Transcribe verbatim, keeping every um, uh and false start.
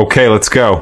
Okay, let's go.